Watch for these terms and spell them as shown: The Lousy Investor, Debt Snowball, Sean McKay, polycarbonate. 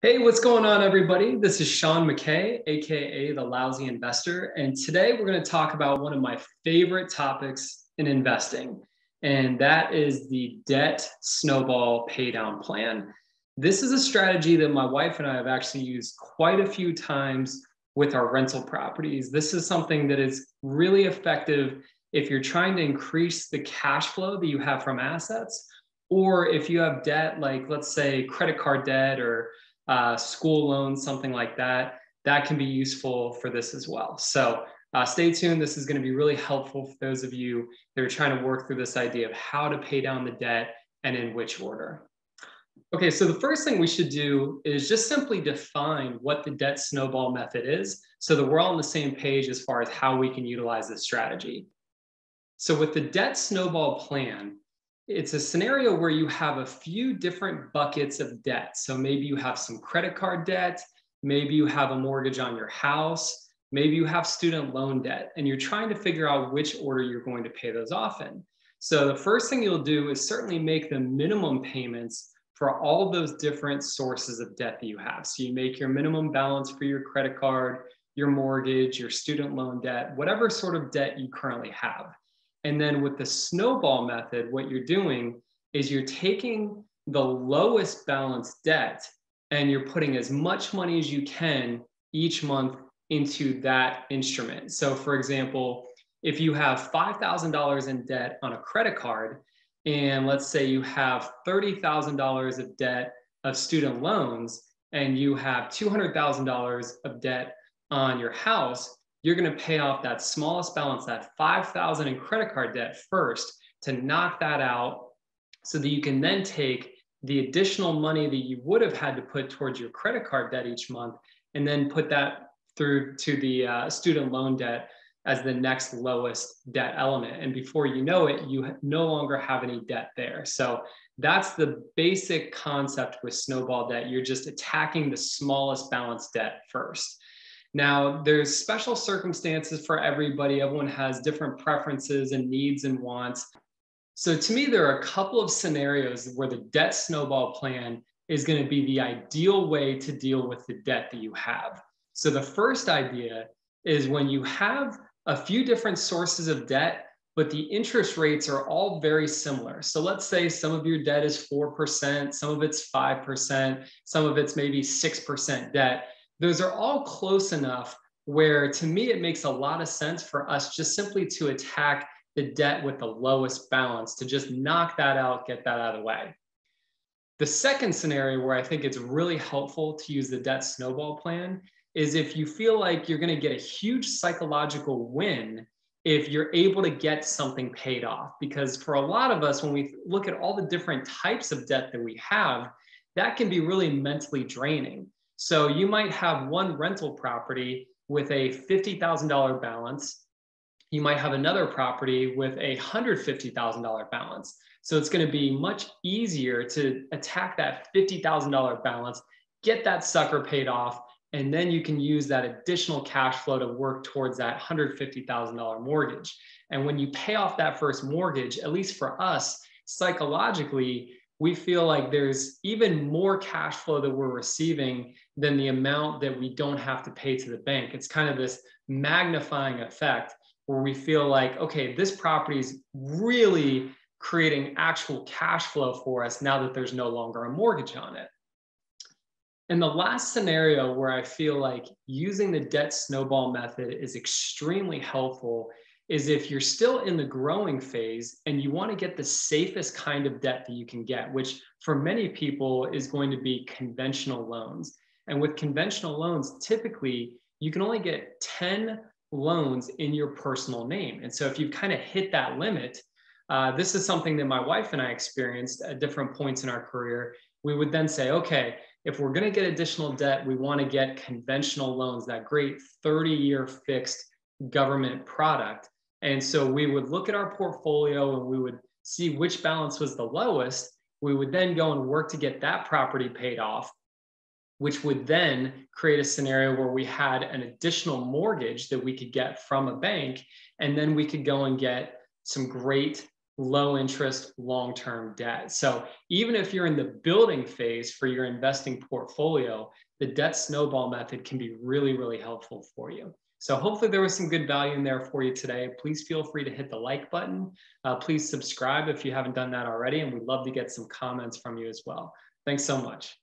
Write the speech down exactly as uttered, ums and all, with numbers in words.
Hey, what's going on, everybody? This is Sean McKay, aka The Lousy Investor, and today we're going to talk about one of my favorite topics in investing, and that is the debt snowball paydown plan. This is a strategy that my wife and I have actually used quite a few times with our rental properties. This is something that is really effective if you're trying to increase the cash flow that you have from assets, or if you have debt, like let's say credit card debt or Uh, school loans, something like that, that can be useful for this as well. So uh, stay tuned. This is going to be really helpful for those of you that are trying to work through this idea of how to pay down the debt and in which order. Okay, so the first thing we should do is just simply define what the debt snowball method is so that we're all on the same page as far as how we can utilize this strategy. So with the debt snowball plan, it's a scenario where you have a few different buckets of debt. So maybe you have some credit card debt, maybe you have a mortgage on your house, maybe you have student loan debt, and you're trying to figure out which order you're going to pay those off in. So the first thing you'll do is certainly make the minimum payments for all of those different sources of debt that you have. So you make your minimum balance for your credit card, your mortgage, your student loan debt, whatever sort of debt you currently have. And then with the snowball method, what you're doing is you're taking the lowest balance debt and you're putting as much money as you can each month into that instrument. So for example, if you have five thousand dollars in debt on a credit card, and let's say you have thirty thousand dollars of debt of student loans, and you have two hundred thousand dollars of debt on your house, you're going to pay off that smallest balance, that five thousand dollars in credit card debt first, to knock that out so that you can then take the additional money that you would have had to put towards your credit card debt each month and then put that through to the uh, student loan debt as the next lowest debt element. And before you know it, you no longer have any debt there. So that's the basic concept with snowball debt. You're just attacking the smallest balance debt first. Now, there's special circumstances for everybody. Everyone has different preferences and needs and wants. So to me, there are a couple of scenarios where the debt snowball plan is going to be the ideal way to deal with the debt that you have. So the first idea is when you have a few different sources of debt, but the interest rates are all very similar. So let's say some of your debt is four percent, some of it's five percent, some of it's maybe six percent debt. Those are all close enough where, to me, it makes a lot of sense for us just simply to attack the debt with the lowest balance, to just knock that out, get that out of the way. The second scenario where I think it's really helpful to use the debt snowball plan is if you feel like you're going to get a huge psychological win if you're able to get something paid off. Because for a lot of us, when we look at all the different types of debt that we have, that can be really mentally draining. So you might have one rental property with a fifty thousand dollar balance. You might have another property with a one hundred fifty thousand dollar balance. So it's going to be much easier to attack that fifty thousand dollar balance, get that sucker paid off, and then you can use that additional cash flow to work towards that one hundred fifty thousand dollar mortgage. And when you pay off that first mortgage, at least for us, psychologically, we feel like there's even more cash flow that we're receiving than the amount that we don't have to pay to the bank. It's kind of this magnifying effect where we feel like, okay, this property is really creating actual cash flow for us now that there's no longer a mortgage on it. And the last scenario where I feel like using the debt snowball method is extremely helpful is if you're still in the growing phase and you want to get the safest kind of debt that you can get, which for many people is going to be conventional loans. And with conventional loans, typically you can only get ten loans in your personal name. And so if you've kind of hit that limit, uh, this is something that my wife and I experienced at different points in our career. We would then say, okay, if we're going to get additional debt, we want to get conventional loans, that great thirty year fixed government product. And so we would look at our portfolio and we would see which balance was the lowest. We would then go and work to get that property paid off, which would then create a scenario where we had an additional mortgage that we could get from a bank. And then we could go and get some great low interest, long-term debt. So even if you're in the building phase for your investing portfolio, the debt snowball method can be really, really helpful for you. So hopefully there was some good value in there for you today. Please feel free to hit the like button. Uh, please subscribe if you haven't done that already. And we'd love to get some comments from you as well. Thanks so much.